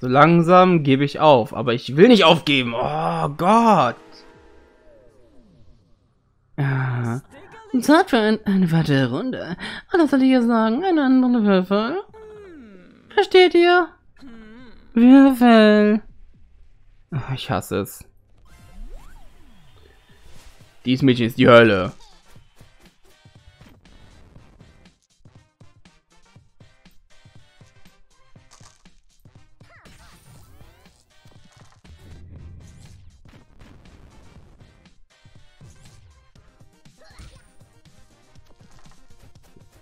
So langsam gebe ich auf, aber ich will nicht aufgeben. Oh Gott. Ah. Zeit für eine weitere Runde. Alles soll ich hier sagen, eine andere Würfel. Versteht ihr? Würfel. Oh, ich hasse es. Dieses Mädchen ist die Hölle.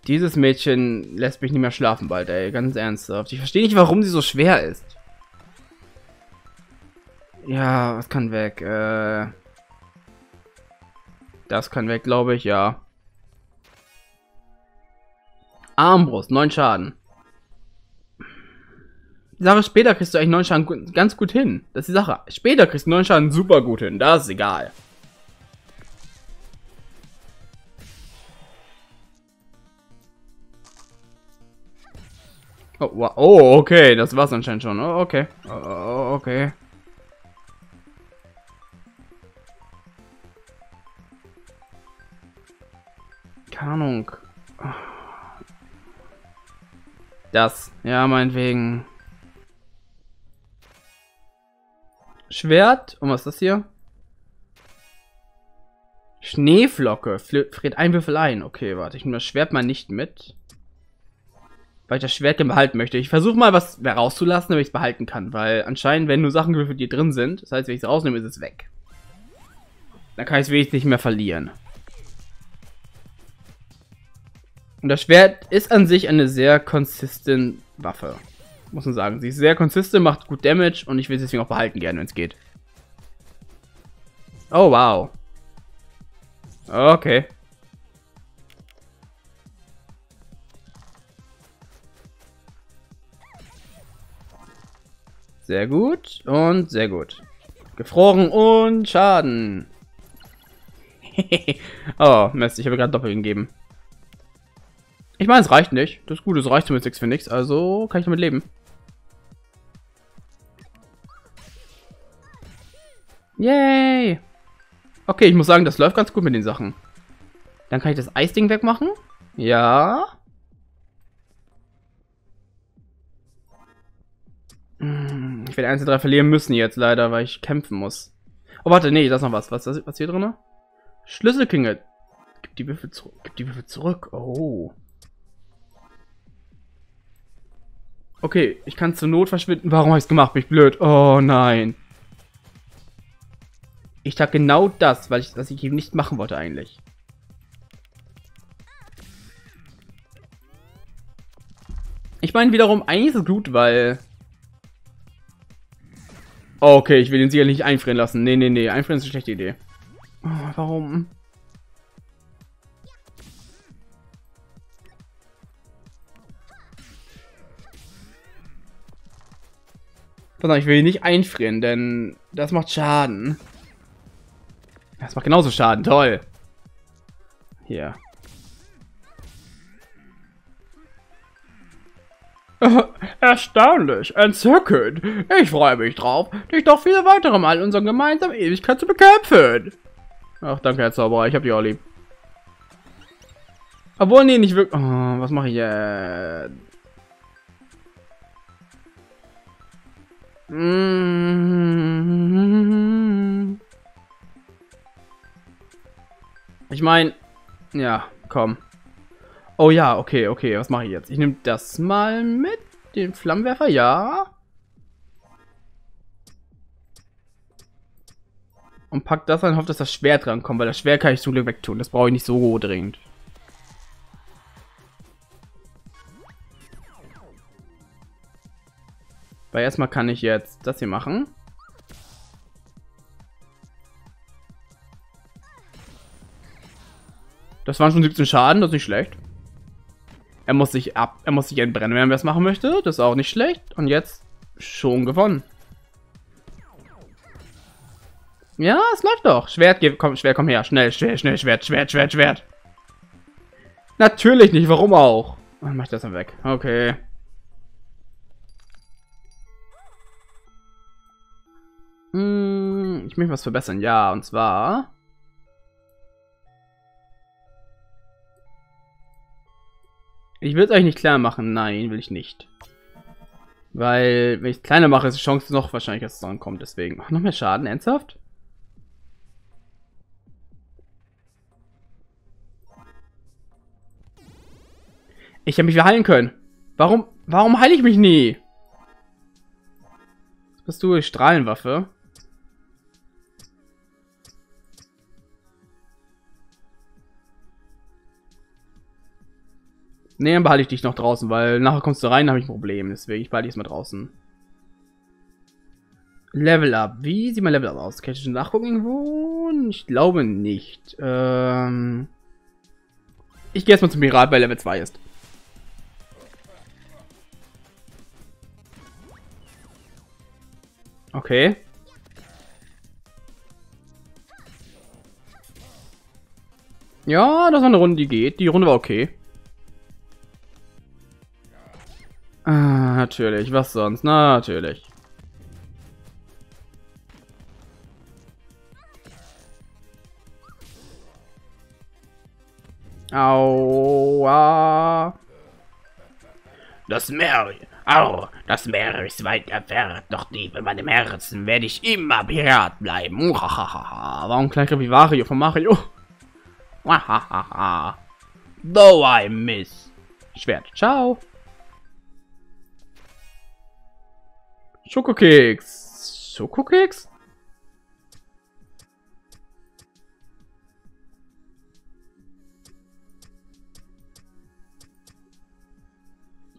Dieses Mädchen lässt mich nicht mehr schlafen bald, ey. Ganz ernsthaft. Ich verstehe nicht, warum sie so schwer ist. Ja, was kann weg? Das kann weg, glaube ich, ja. Armbrust, 9 Schaden. Die Sache, später kriegst du eigentlich 9 Schaden ganz gut hin. Das ist die Sache. Später kriegst du 9 Schaden super gut hin. Das ist egal. Oh, wow. Oh, okay, das war's anscheinend schon. Oh, okay. Oh, okay. Keine Ahnung. Das. Ja, meinetwegen. Schwert. Und was ist das hier? Schneeflocke. Friert ein Würfel ein. Okay, warte. Ich nehme das Schwert mal nicht mit. Weil ich das Schwert gerne behalten möchte. Ich versuche mal, was rauszulassen, damit ich es behalten kann. Weil anscheinend, wenn nur Sachen gewürfelt, die drin sind, das heißt, wenn ich es rausnehme, ist es weg. Dann kann ich es wenigstens nicht mehr verlieren. Und das Schwert ist an sich eine sehr konsistente Waffe. Muss man sagen. Sie ist sehr konsistent, macht gut Damage und ich will es deswegen auch behalten gerne, wenn es geht. Oh, wow. Okay. Sehr gut und sehr gut. Gefroren und Schaden. Oh, Mist, ich habe gerade doppelt gegeben. Ich meine, es reicht nicht. Das ist gut, es reicht zumindest nichts für nichts, also kann ich damit leben. Yay! Okay, ich muss sagen, das läuft ganz gut mit den Sachen. Dann kann ich das Eisding wegmachen. Ja. Ich werde 1 zu 3 verlieren müssen jetzt leider, weil ich kämpfen muss. Oh, warte, nee, da ist noch was. Was hier drin? Schlüsselklinge. Gib die Würfel zurück. Gib die Würfel zurück. Oh. Okay, ich kann zur Not verschwinden. Warum habe ich es gemacht? Bin ich blöd? Oh nein. Ich tat genau das, was ich eben nicht machen wollte eigentlich. Ich meine wiederum, eigentlich ist es gut, weil... Okay, ich will den sicherlich nicht einfrieren lassen. Nee, nee, nee. Einfrieren ist eine schlechte Idee. Oh, warum? Ich will ihn nicht einfrieren, denn das macht Schaden. Das macht genauso Schaden. Toll. Hier. Erstaunlich, entzückend. Ich freue mich drauf, dich doch viele weitere Mal in unserer gemeinsamen Ewigkeit zu bekämpfen. Ach, danke, Herr Zauberer, ich hab dich auch lieb. Obwohl, nee, nicht wirklich. Oh, was mache ich jetzt? Ich meine, ja, komm. Oh ja, okay, okay, was mache ich jetzt? Ich nehme das mal mit, den Flammenwerfer, ja. Und pack das an, hoffe, dass das Schwert rankommt, weil das Schwert kann ich zum Glück wegtun. Das brauche ich nicht so dringend. Weil erstmal kann ich jetzt das hier machen. Das waren schon 17 Schaden, das ist nicht schlecht. Er muss sich entbrennen, wenn er das machen möchte. Das ist auch nicht schlecht. Und jetzt schon gewonnen. Ja, es läuft doch. Schwert, Schwert, komm her. Schnell, schnell, schnell, Schwert, Schwert, Schwert, Schwert. Natürlich nicht, warum auch? Dann mach ich das dann weg. Okay. Ich möchte was verbessern. Ja, und zwar... Ich will es euch nicht kleiner machen. Nein, will ich nicht. Weil, wenn ich es kleiner mache, ist die Chance noch wahrscheinlich, dass es dann kommt. Deswegen. Noch mehr Schaden, ernsthaft? Ich habe mich wieder heilen können. Warum heile ich mich nie? Was bist du? Die Strahlenwaffe. Ne, dann behalte ich dich noch draußen, weil nachher kommst du rein, habe ich ein Problem. Deswegen, ich behalte dich mal draußen. Level Up. Wie sieht mein Level Up aus? Kann ich schon nachgucken irgendwo? Ich glaube nicht. Ich gehe erstmal zum Pirat, weil Level 2 ist. Okay. Ja, das war eine Runde, die geht. Die Runde war okay. Ah, natürlich. Was sonst? Natürlich. Aua. Das Meer. Au, das Meer ist weit entfernt. Doch tief in meinem Herzen werde ich immer Pirat bleiben. Warum gleich wie Wario von Mario? Though I miss. Schwert. Ciao. Schokokeks. Schokokeks?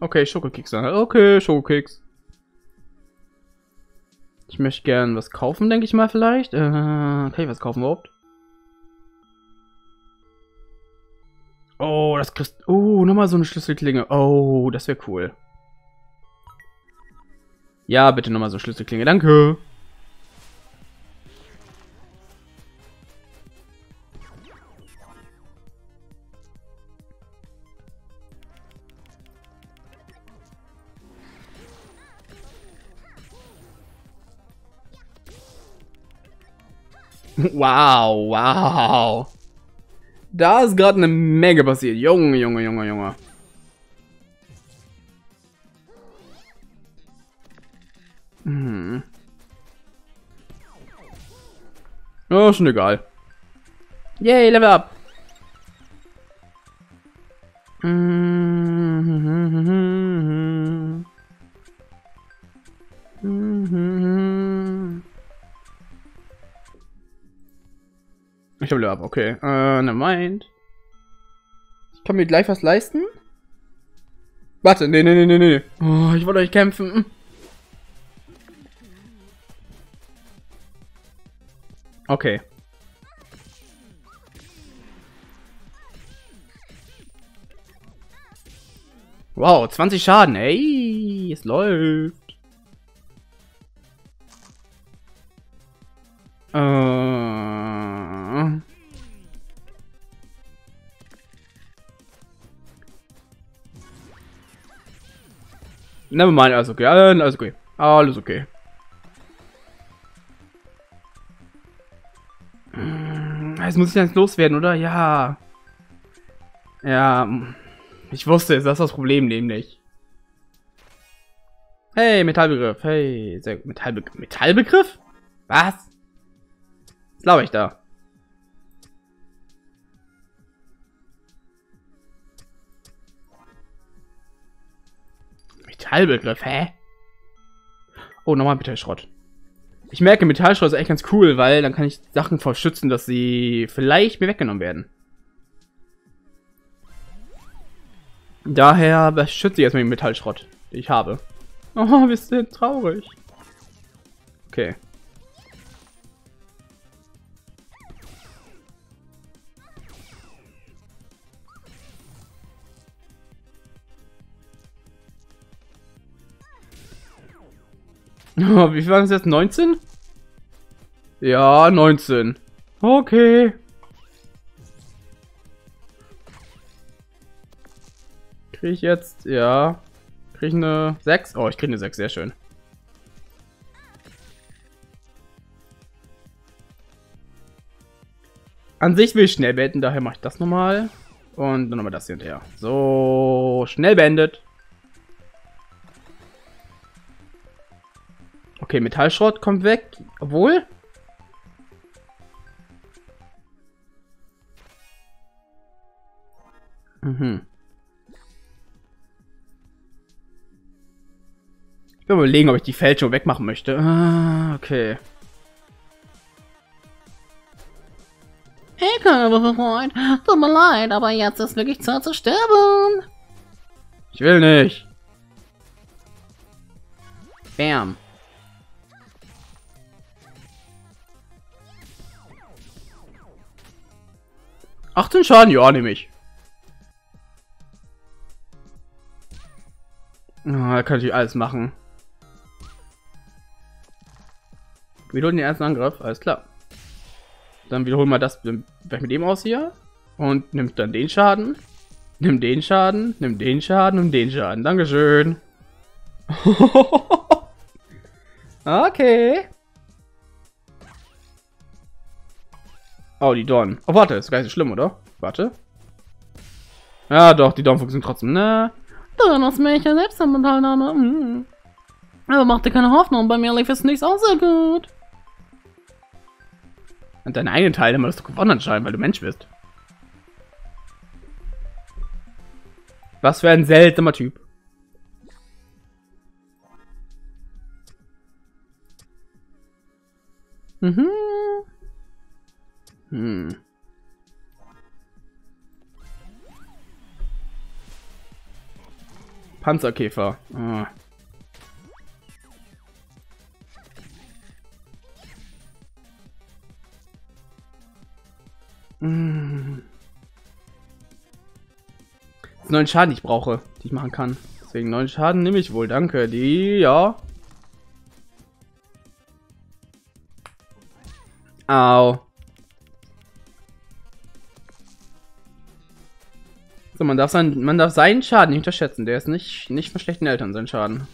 Okay, Schokokeks. Okay, Schokokeks. Ich möchte gern was kaufen, denke ich mal, vielleicht. Kann ich was kaufen überhaupt? Oh, das kriegst... Oh, nochmal so eine Schlüsselklinge. Oh, das wäre cool. Ja, bitte nochmal so Schlüsselklinge. Danke. Wow, wow. Da ist gerade eine Menge passiert. Junge, Junge, Junge, Junge. Hm. Oh, schon egal. Yay, Level Up. Ich habe Level Up, okay. Never mind. Ich kann mir gleich was leisten. Warte, nee, nee, nee, nee, nee. Oh, ich wollte euch kämpfen. Okay. Wow, 20 Schaden. Ey, es läuft. Never mind, alles okay. Alles okay. Alles okay. Jetzt muss ich jetzt loswerden, oder? Ja. Ja. Ich wusste es, das ist das Problem nämlich. Hey, Metallbegriff. Hey, sehr gut. Metallbegriff? Was? Was glaube ich da? Metallbegriff, hä? Oh, nochmal Metallschrott. Ich merke, Metallschrott ist echt ganz cool, weil dann kann ich Sachen vor schützen, dass sie vielleicht mir weggenommen werden. Daher beschütze ich erstmal den Metallschrott, den ich habe. Oh, wir sind traurig. Okay. Wie viel waren es jetzt? 19? Ja, 19. Okay. Kriege ich jetzt, ja. Kriege ich eine 6? Oh, ich kriege eine 6, sehr schön. An sich will ich schnell beenden, daher mache ich das nochmal. Und dann nochmal das hier und her. So, schnell beendet. Okay, Metallschrott kommt weg. Obwohl... Ich will überlegen, ob ich die Fälschung wegmachen möchte. Ah, okay. Hey, Körper, Freund. Tut mir leid, aber jetzt ist wirklich Zeit zu sterben. Ich will nicht. Bam. Ach, den Schaden, ja, nehme ich. Da kann ich alles machen. Wiederholen den ersten Angriff, alles klar. Dann wiederholen wir das mit dem aus hier. Und nimmt dann den Schaden. Nimm den Schaden, nimm den Schaden und den Schaden. Dankeschön. Okay. Oh, die Dorn. Oh, warte, ist gar nicht so schlimm, oder? Warte. Ja, doch, die Dorn funktionieren trotzdem, ne? Dann hast du mich ja selbst am Teilnahme. Aber mach dir keine Hoffnung, bei mir lief es nichts auch sehr gut. Und deine eigenen Teilnahme hast du gewonnen anscheinend, weil du Mensch bist. Was für ein seltsamer Typ. Panzerkäfer. Ah. Das ist 9 Schaden, die ich brauche, die ich machen kann. Deswegen 9 Schaden nehme ich wohl, danke. Die, ja. Au. So, man darf seinen Schaden nicht unterschätzen. Der ist nicht von schlechten Eltern, sein Schaden.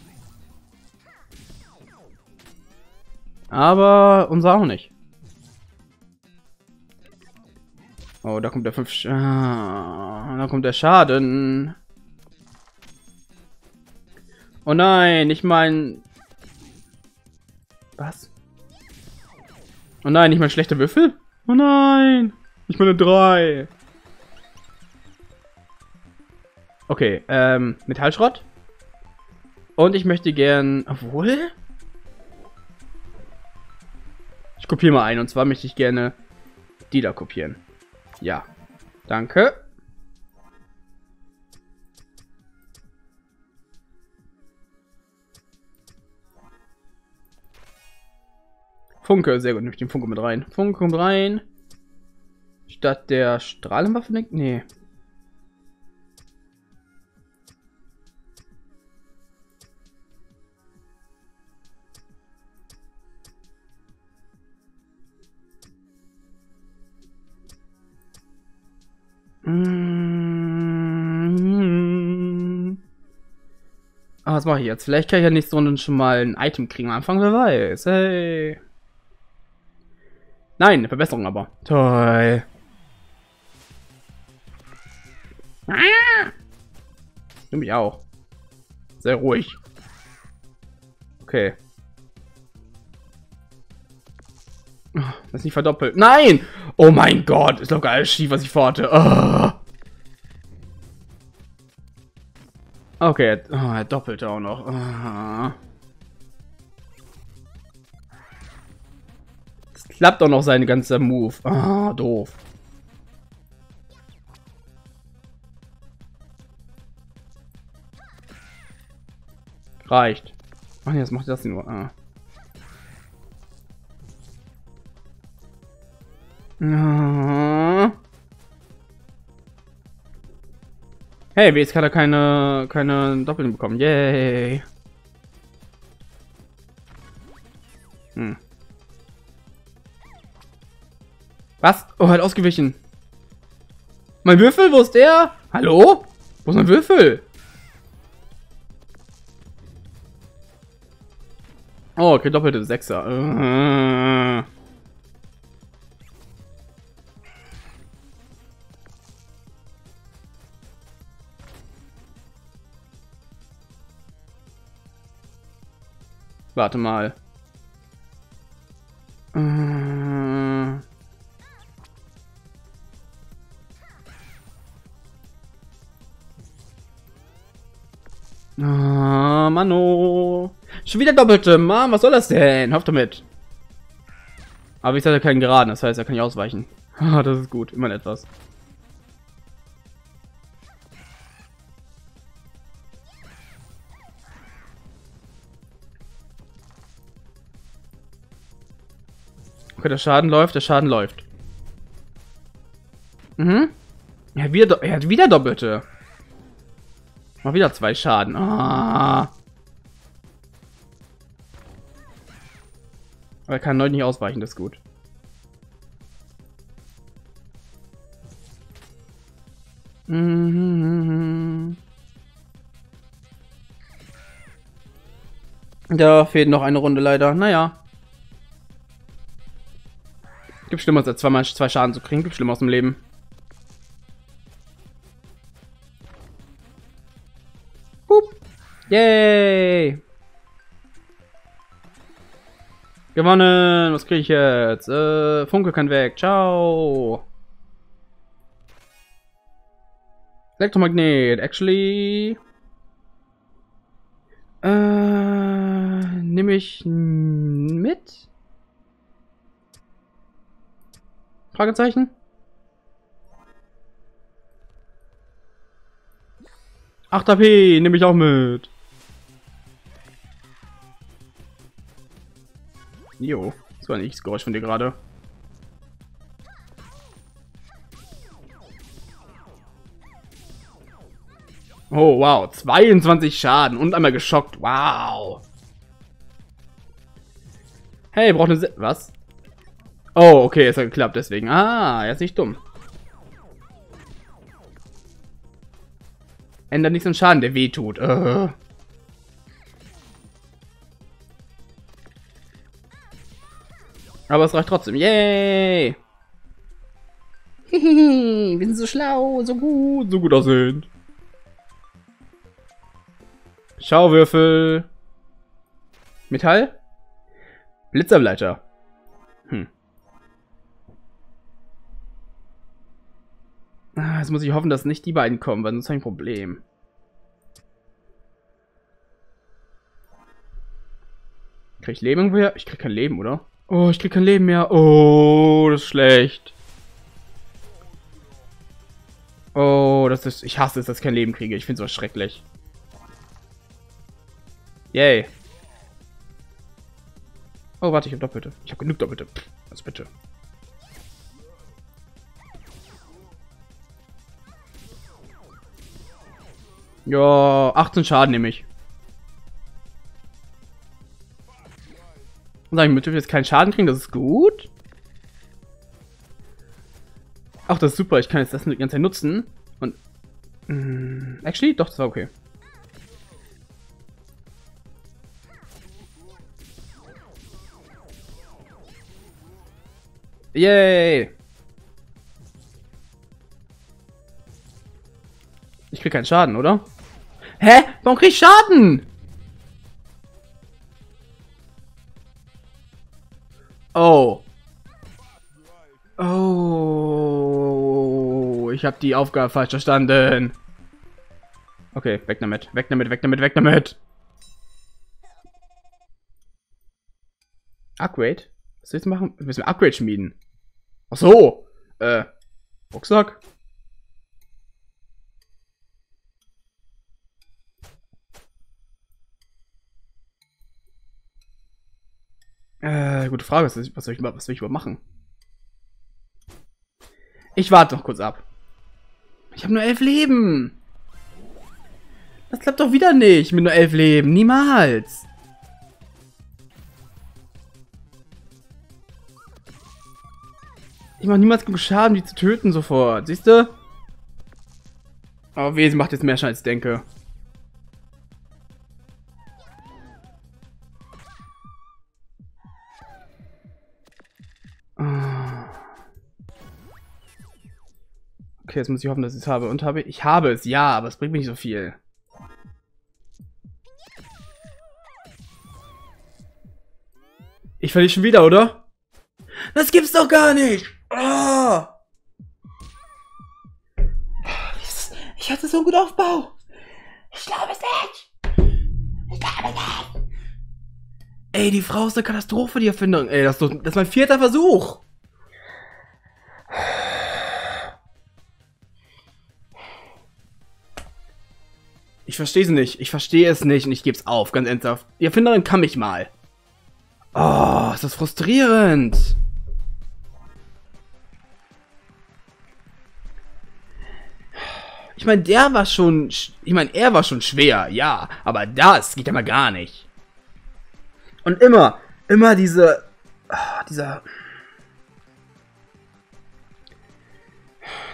Aber unser auch nicht. Oh, da kommt der 5 Schaden. Ah, da kommt der Schaden. Oh nein, ich meine... Was? Oh nein, ich meine schlechte Würfel? Oh nein, ich meine 3. Okay, Metallschrott. Und ich möchte gern... Obwohl? Ich kopiere mal einen. Und zwar möchte ich gerne die da kopieren. Ja. Danke. Funke, sehr gut. Nehme ich den Funke mit rein. Funke kommt rein. Statt der Strahlenwaffe... Nee. Was mache ich jetzt? Vielleicht kann ich ja nächste Runde schon mal ein Item kriegen am Anfang, wer weiß. Hey. Nein, eine Verbesserung aber. Toll. Ah! Nimm ich auch. Sehr ruhig. Okay. Das ist nicht verdoppelt. Nein! Oh mein Gott, ist doch gar alles schief, was ich vorhatte. Oh. Okay, oh, er doppelt auch noch. Oh. Das klappt auch noch sein ganzer Move. Oh, doof. Reicht. Ach, jetzt macht das nur. Oh. Hey, jetzt kann er keine Doppeln bekommen. Yay. Hm. Was? Oh, halt ausgewichen. Mein Würfel, wo ist der? Hallo? Wo ist mein Würfel? Oh, okay, doppelte Sechser. Warte mal. Ah, Mano. Schon wieder doppelte. Mann, was soll das denn? Hofft damit. Aber ich hatte keinen Geraden, das heißt, er kann nicht ausweichen. Das ist gut, immerhin etwas. Okay, der Schaden läuft, der Schaden läuft. Mhm. Er hat wieder doppelte. Mal wieder 2 Schaden. Ah. Aber er kann neu nicht ausweichen, das ist gut. Da fehlt noch eine Runde leider. Naja. Gibt Schlimmeres als zweimal 2 Schaden zu kriegen. Gibt Schlimmeres im Leben. Hup. Yay. Gewonnen. Was kriege ich jetzt? Funke kann weg. Ciao. Elektromagnet. Actually. Nehme ich mit? Fragezeichen? Ach, HP nehme ich auch mit. Jo, das war ein X-Geräusch von dir gerade. Oh, wow. 22 Schaden und einmal geschockt. Wow. Hey, braucht eine... Was? Oh, okay, es hat geklappt, deswegen. Ah, er ist nicht dumm. Ändert nichts an Schaden, der weh tut. Aber es reicht trotzdem. Yay! Wir sind so schlau, so gut aussehend. Schauwürfel. Metall? Blitzableiter. Hm. Jetzt muss ich hoffen, dass nicht die beiden kommen, weil sonst habe ich ein Problem. Kriege ich Leben irgendwo her? Ich kriege kein Leben, oder? Oh, ich kriege kein Leben mehr. Oh, das ist schlecht. Oh, das ist... Ich hasse es, dass ich kein Leben kriege. Ich finde es so schrecklich. Yay. Oh, warte, ich habe Doppelte. Ich habe genug Doppelte. Also bitte. Ja, 18 Schaden nehme ich. Und dann dürfen wir jetzt keinen Schaden kriegen, das ist gut. Ach, das ist super, ich kann jetzt das die ganze Zeit nutzen. Und... actually, doch, das war okay. Yay! Ich krieg keinen Schaden, oder? Hä? Warum krieg ich Schaden? Oh. Oh. Ich habe die Aufgabe falsch verstanden. Okay, weg damit. Weg damit, weg damit, weg damit. Upgrade? Was willst du machen? Wir müssen Upgrade schmieden. Ach so. Rucksack. Gute Frage, was will ich überhaupt machen? Ich warte noch kurz ab. Ich habe nur 11 Leben. Das klappt doch wieder nicht mit nur 11 Leben. Niemals. Ich mache niemals genug Schaden, die zu töten sofort. Siehst du? Aber weh, sie macht jetzt mehr Schaden, als ich denke. Okay, jetzt muss ich hoffen, dass ich es habe. Und habe ich? Ich habe es, ja, aber es bringt mir nicht so viel. Ich verliere schon wieder, oder? Das gibt's doch gar nicht! Oh. Ich hatte so einen guten Aufbau. Ich glaube es nicht. Ich glaube nicht. Ey, die Frau ist eine Katastrophe, die Erfindung. Ey, das ist mein vierter Versuch. Ich verstehe sie nicht. Ich verstehe es nicht und ich gebe es auf, ganz ernsthaft. Die Erfinderin kann mich mal. Oh, ist das frustrierend. Ich meine, er war schon schwer, ja. Aber das geht ja mal gar nicht. Und immer diese... Oh, dieser...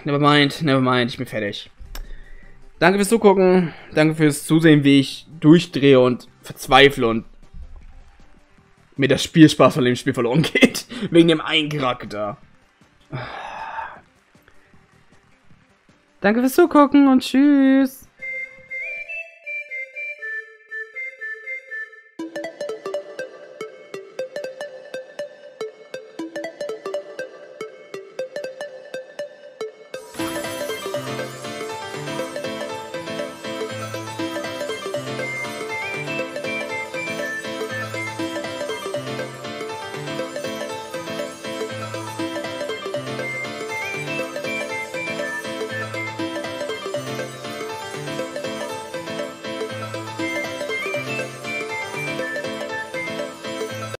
Nevermind, nevermind, ich bin fertig. Danke fürs Zugucken, danke fürs Zusehen, wie ich durchdrehe und verzweifle und mir der Spielspaß von dem Spiel verloren geht. Wegen dem einen Charakter. Danke fürs Zugucken und tschüss.